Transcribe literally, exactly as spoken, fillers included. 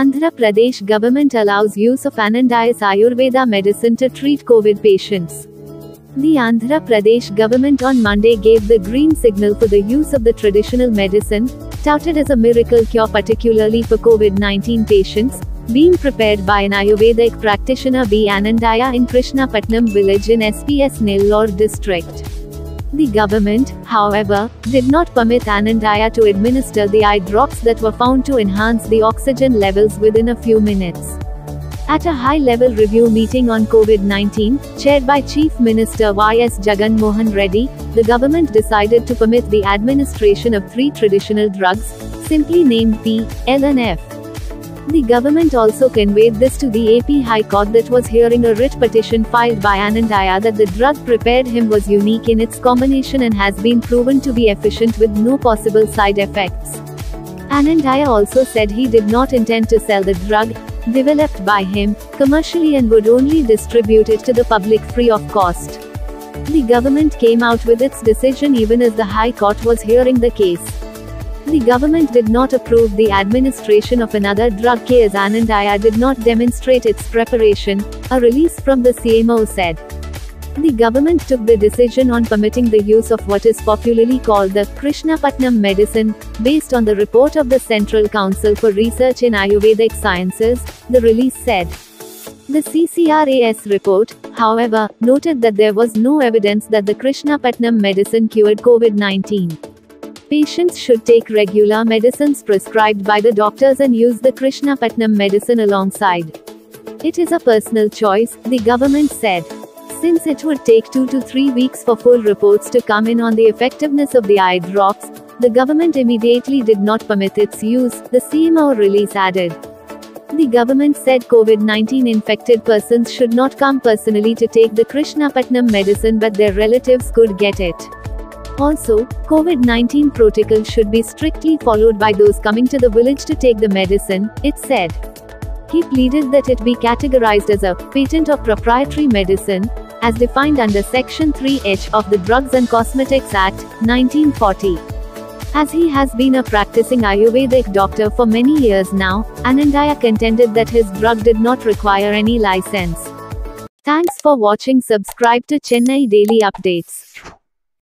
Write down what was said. Andhra Pradesh government allows use of Anandaiah's Ayurveda medicine to treat COVID patients. The Andhra Pradesh government on Monday gave the green signal for the use of the traditional medicine, touted as a miracle cure particularly for COVID nineteen patients, being prepared by an Ayurvedic practitioner B. Anandaiah in Krishnapatnam village in S P S Nellore district. The government, however, did not permit Anandaiah to administer the eye drops that were found to enhance the oxygen levels within a few minutes. At a high-level review meeting on COVID nineteen, chaired by Chief Minister Y S Jagan Mohan Reddy, the government decided to permit the administration of three traditional drugs, simply named P, L and F. The government also conveyed this to the A P High Court that was hearing a writ petition filed by Anandaiah that the drug prepared him was unique in its combination and has been proven to be efficient with no possible side effects. Anandaiah also said he did not intend to sell the drug, developed by him, commercially and would only distribute it to the public free of cost. The government came out with its decision even as the High Court was hearing the case. The government did not approve the administration of another drug as Anandaiah did not demonstrate its preparation, a release from the C M O said. The government took the decision on permitting the use of what is popularly called the Krishnapatnam medicine, based on the report of the Central Council for Research in Ayurvedic Sciences, the release said. The C C R A S report, however, noted that there was no evidence that the Krishnapatnam medicine cured COVID nineteen. Patients should take regular medicines prescribed by the doctors and use the Krishnapatnam medicine alongside. It is a personal choice, the government said. Since it would take two to three weeks for full reports to come in on the effectiveness of the eye drops, the government immediately did not permit its use, the C M O release added. The government said COVID nineteen infected persons should not come personally to take the Krishnapatnam medicine, but their relatives could get it. Also, COVID nineteen protocol should be strictly followed by those coming to the village to take the medicine, it said. He pleaded that it be categorized as a patent or proprietary medicine, as defined under Section three H of the Drugs and Cosmetics Act, nineteen forty. As he has been a practicing Ayurvedic doctor for many years now, Anandaiah contended that his drug did not require any license. Thanks for watching. Subscribe to Chennai Daily Updates.